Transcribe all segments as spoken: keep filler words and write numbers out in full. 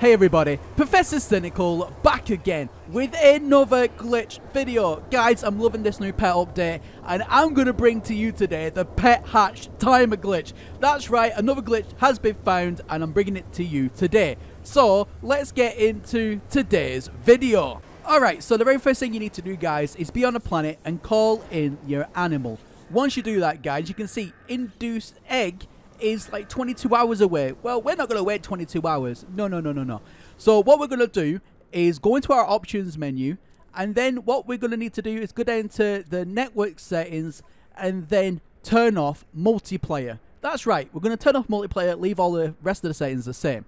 Hey everybody, Professor Cynical back again with another glitch video. Guys, I'm loving this new pet update and I'm going to bring to you today the pet hatch timer glitch. That's right, another glitch has been found and I'm bringing it to you today. So, let's get into today's video. Alright, so the very first thing you need to do, guys, is be on a planet and call in your animal. Once you do that, guys, you can see induced egg is like twenty-two hours away. Well, we're not going to wait twenty-two hours. No, no, no, no, no. So what we're going to do is go into our options menu, and then what we're going to need to do is go down to the network settings and then turn off multiplayer. That's right. We're going to turn off multiplayer, leave all the rest of the settings the same.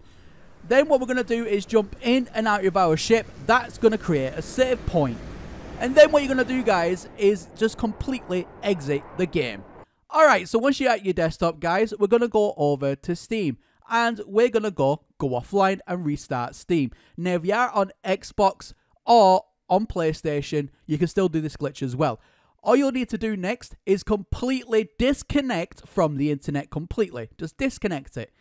Then what we're going to do is jump in and out of our ship. That's going to create a save point. And then what you're going to do, guys, is just completely exit the game. Alright, so once you're at your desktop, guys, we're going to go over to Steam. And we're going to go go offline and restart Steam. Now, if you are on Xbox or on PlayStation, you can still do this glitch as well. All you'll need to do next is completely disconnect from the internet completely. Just disconnect it.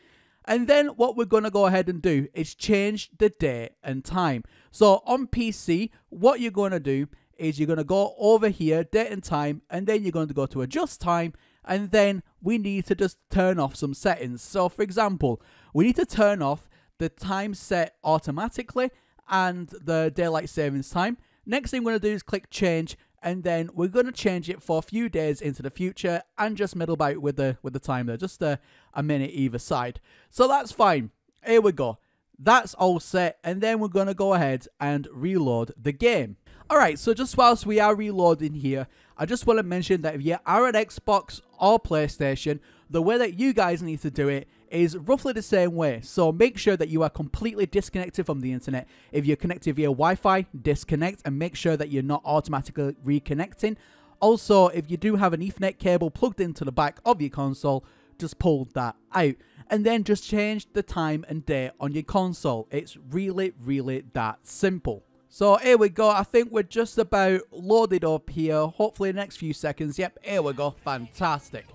And then what we're going to go ahead and do is change the day and time. So on P C, what you're going to do is you're going to go over here, date and time, and then you're going to go to adjust time. And then we need to just turn off some settings. So, for example, we need to turn off the time set automatically and the daylight savings time. Next thing we're going to do is click change. And then we're going to change it for a few days into the future and just middle bite with the with the time there. Just a, a minute either side. So that's fine. Here we go. That's all set. And then we're going to go ahead and reload the game. Alright, so just whilst we are reloading here, I just want to mention that if you are on Xbox or PlayStation, the way that you guys need to do it is roughly the same way. So make sure that you are completely disconnected from the internet. If you're connected via Wi-Fi, disconnect and make sure that you're not automatically reconnecting. Also, if you do have an Ethernet cable plugged into the back of your console, just pull that out. And then just change the time and date on your console. It's really, really that simple. So here we go, I think we're just about loaded up here, hopefully in the next few seconds. Yep, here we go, fantastic.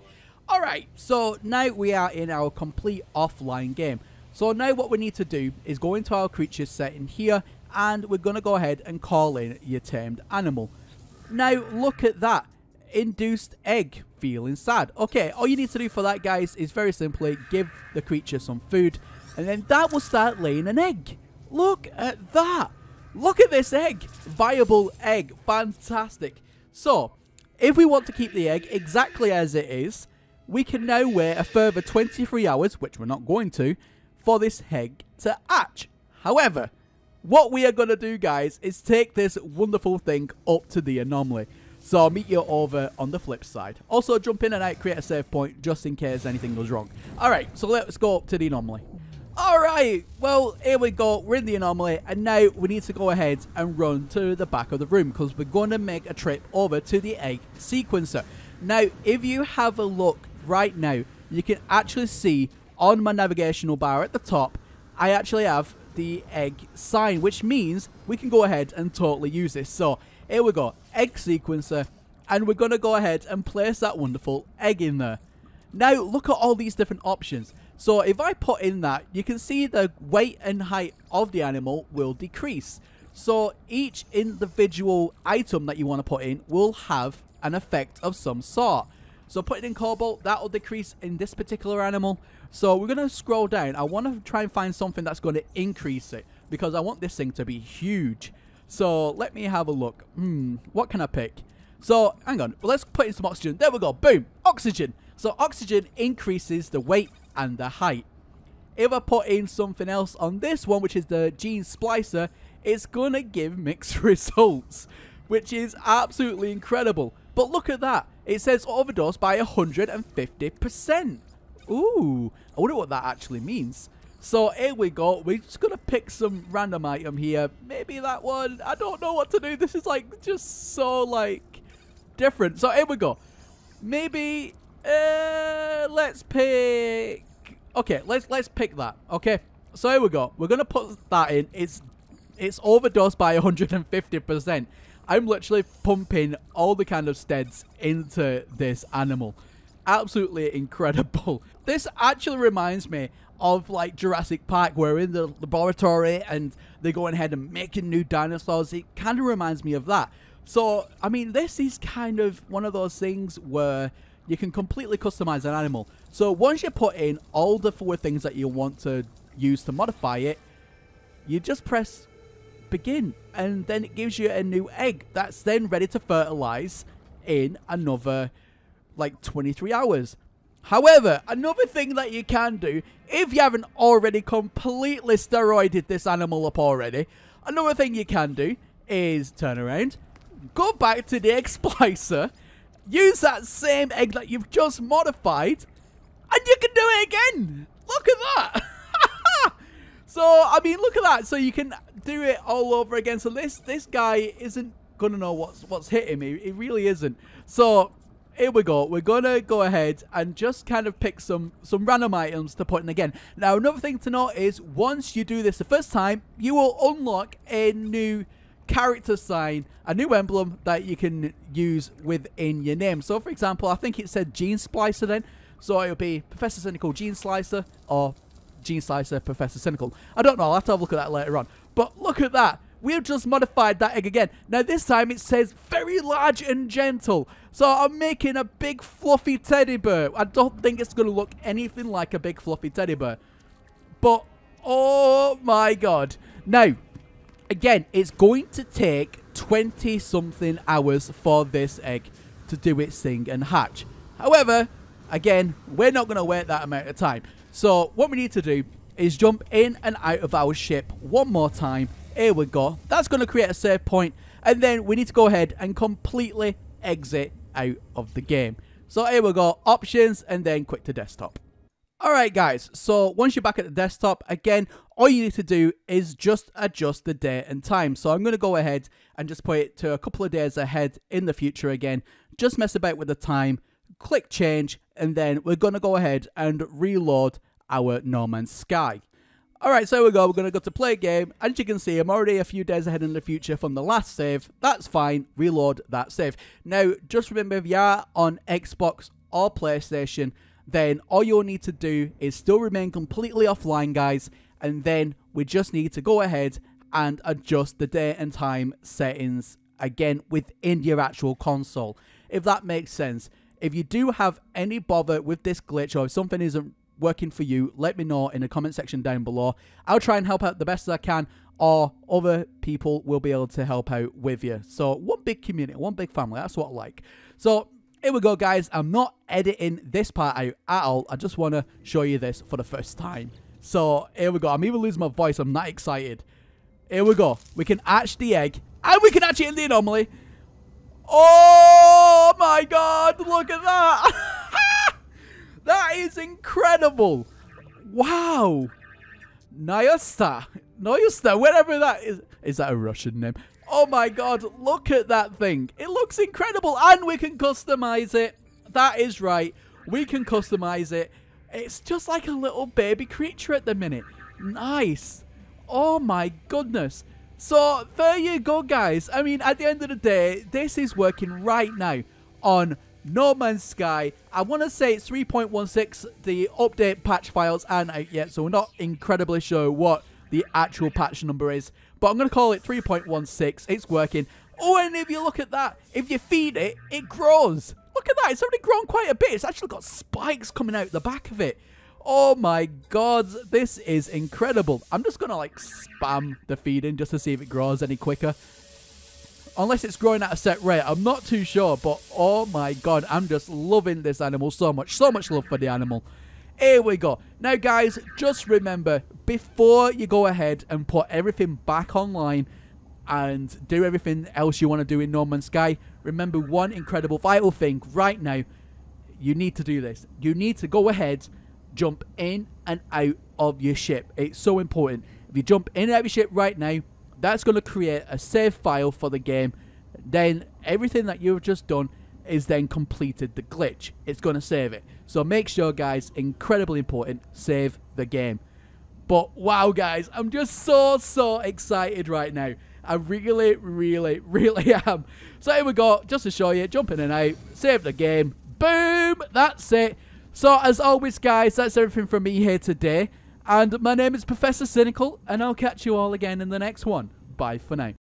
Alright, so now we are in our complete offline game. So now what we need to do is go into our creature setting here, and we're going to go ahead and call in your tamed animal. Now look at that, induced egg, feeling sad. Okay, all you need to do for that, guys, is very simply give the creature some food, and then that will start laying an egg. Look at that. Look at this egg. Viable egg. Fantastic. So, if we want to keep the egg exactly as it is, we can now wait a further twenty-three hours, which we're not going to, for this egg to hatch. However, what we are going to do, guys, is take this wonderful thing up to the anomaly. So, I'll meet you over on the flip side. Also, jump in and out, create a save point, just in case anything goes wrong. Alright, so let's go up to the anomaly. Alright, well, here we go, we're in the anomaly, and now we need to go ahead and run to the back of the room, because we're going to make a trip over to the egg sequencer. Now, if you have a look right now, you can actually see on my navigational bar at the top, I actually have the egg sign, which means we can go ahead and totally use this. So, here we go, egg sequencer, and we're going to go ahead and place that wonderful egg in there. Now, look at all these different options. So if I put in that, you can see the weight and height of the animal will decrease. So each individual item that you want to put in will have an effect of some sort. So putting in cobalt, that will decrease in this particular animal. So we're going to scroll down. I want to try and find something that's going to increase it, because I want this thing to be huge. So let me have a look. Hmm, what can I pick? So hang on, let's put in some oxygen. There we go, boom, oxygen. So oxygen increases the weight and the height. If I put in something else on this one, which is the gene splicer, it's gonna give mixed results, which is absolutely incredible. But look at that, it says overdose by one hundred fifty percent. Ooh, I wonder what that actually means. So here we go, we're just gonna pick some random item here, maybe that one. I don't know what to do, this is like just so like different. So here we go, maybe uh let's pick, okay, let's let's pick that. Okay, so here we go, we're gonna put that in. It's it's overdosed by one hundred fifty percent. I'm literally pumping all the kind of steads into this animal. Absolutely incredible. This actually reminds me of like Jurassic Park, where we're in the laboratory and they're going ahead and making new dinosaurs. It kind of reminds me of that. So, I mean, this is kind of one of those things where you can completely customize an animal. So once you put in all the four things that you want to use to modify it, you just press begin, and then it gives you a new egg that's then ready to fertilize in another like twenty-three hours. However, another thing that you can do, if you haven't already completely steroided this animal up already, another thing you can do is turn around, go back to the egg splicer, use that same egg that you've just modified, and you can do it again. Look at that. So, I mean, look at that. So you can do it all over again. So this this guy isn't going to know what's, what's hit him. He, he really isn't. So here we go. We're going to go ahead and just kind of pick some, some random items to put in again. Now, another thing to note is once you do this the first time, you will unlock a new character sign, a new emblem that you can use within your name. So, for example, I think it said Gene Splicer then. So it'll be Professor Cynical Gene Slicer or Gene Slicer Professor Cynical. I don't know. I'll have to have a look at that later on. But look at that. We've just modified that egg again. Now, this time it says very large and gentle. So I'm making a big fluffy teddy bear. I don't think it's going to look anything like a big fluffy teddy bear. But, oh my God. Now, again, it's going to take twenty-something hours for this egg to do its thing and hatch. However, again, we're not going to wait that amount of time. So what we need to do is jump in and out of our ship one more time. Here we go. That's going to create a save point. And then we need to go ahead and completely exit out of the game. So here we go. Options and then quick to desktop. Alright guys, so once you're back at the desktop, again, all you need to do is just adjust the date and time. So I'm going to go ahead and just put it to a couple of days ahead in the future again. Just mess about with the time, click change, and then we're going to go ahead and reload our No Man's Sky. Alright, so here we go, we're going to go to play game. As you can see, I'm already a few days ahead in the future from the last save. That's fine, reload that save. Now, just remember, if you are on Xbox or PlayStation, then all you'll need to do is still remain completely offline, guys, and then we just need to go ahead and adjust the day and time settings again within your actual console, if that makes sense. If you do have any bother with this glitch or if something isn't working for you, let me know in the comment section down below. I'll try and help out the best as I can, or other people will be able to help out with you. So one big community, one big family, that's what I like. So here we go, guys. I'm not editing this part out at all. I just want to show you this for the first time. So, here we go. I'm even losing my voice. I'm not excited. Here we go. We can hatch the egg. And we can hatch it in the anomaly. Oh, my God. Look at that. That is incredible. Wow. Nyosta. Nyosta, whatever that is. Is that a Russian name? Oh my God, look at that thing. It looks incredible, and we can customize it. That is right, we can customize it. It's just like a little baby creature at the minute. Nice. Oh my goodness. So there you go, guys. I mean, at the end of the day, this is working right now on No Man's Sky. I want to say it's three point one six. The update patch files aren't out yet, so we're not incredibly sure what the actual patch number is, but I'm going to call it three point one six. It's working. Oh, and if you look at that, if you feed it, it grows. Look at that. It's already grown quite a bit. It's actually got spikes coming out the back of it. Oh my God, this is incredible. I'm just going to like spam the feeding just to see if it grows any quicker. Unless it's growing at a set rate. I'm not too sure, but oh my God, I'm just loving this animal so much. So much love for the animal. Here we go. Now, guys, just remember, before you go ahead and put everything back online and do everything else you want to do in No Man's Sky, remember one incredible vital thing right now. You need to do this. You need to go ahead, jump in and out of your ship. It's so important. If you jump in and out of your ship right now, that's going to create a save file for the game. Then everything that you've just done is then completed the glitch. It's going to save it. So make sure, guys, incredibly important, save the game. But wow, guys, I'm just so, so excited right now. I really, really, really am. So here we go, just to show you, jump in and out, save the game, boom, that's it. So as always, guys, that's everything from me here today. And my name is Professor Cynical, and I'll catch you all again in the next one. Bye for now.